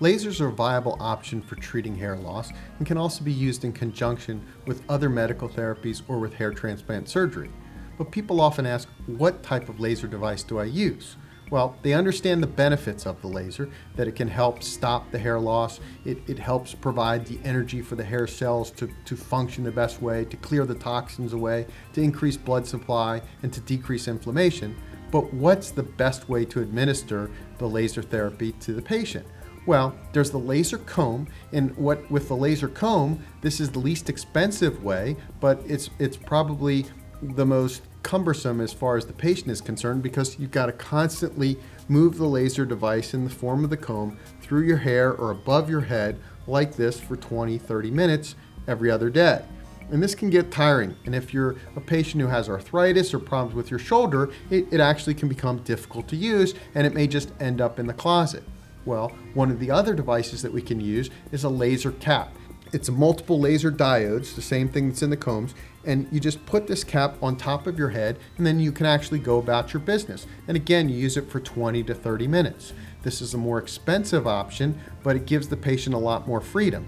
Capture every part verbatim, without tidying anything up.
Lasers are a viable option for treating hair loss and can also be used in conjunction with other medical therapies or with hair transplant surgery. But people often ask, what type of laser device do I use? Well, they understand the benefits of the laser, that it can help stop the hair loss, it, it helps provide the energy for the hair cells to, to function the best way, to clear the toxins away, to increase blood supply, and to decrease inflammation. But what's the best way to administer the laser therapy to the patient? Well, there's the laser comb, and what with the laser comb, this is the least expensive way, but it's, it's probably the most cumbersome as far as the patient is concerned, because you've got to constantly move the laser device in the form of the comb through your hair or above your head like this for twenty, thirty minutes every other day. And this can get tiring, and if you're a patient who has arthritis or problems with your shoulder, it, it actually can become difficult to use, and it may just end up in the closet. Well, one of the other devices that we can use is a laser cap. It's multiple laser diodes, the same thing that's in the combs, and you just put this cap on top of your head, and then you can actually go about your business. And again, you use it for twenty to thirty minutes. This is a more expensive option, but it gives the patient a lot more freedom.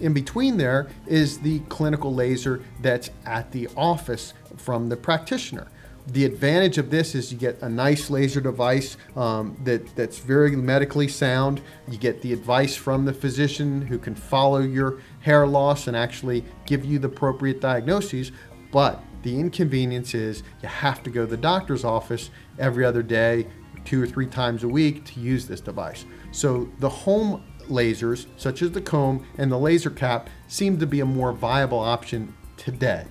In between there is the clinical laser that's at the office from the practitioner. The advantage of this is you get a nice laser device um, that, that's very medically sound. You get the advice from the physician who can follow your hair loss and actually give you the appropriate diagnoses. But the inconvenience is you have to go to the doctor's office every other day, two or three times a week to use this device. So the home lasers, such as the comb and the laser cap, seem to be a more viable option today.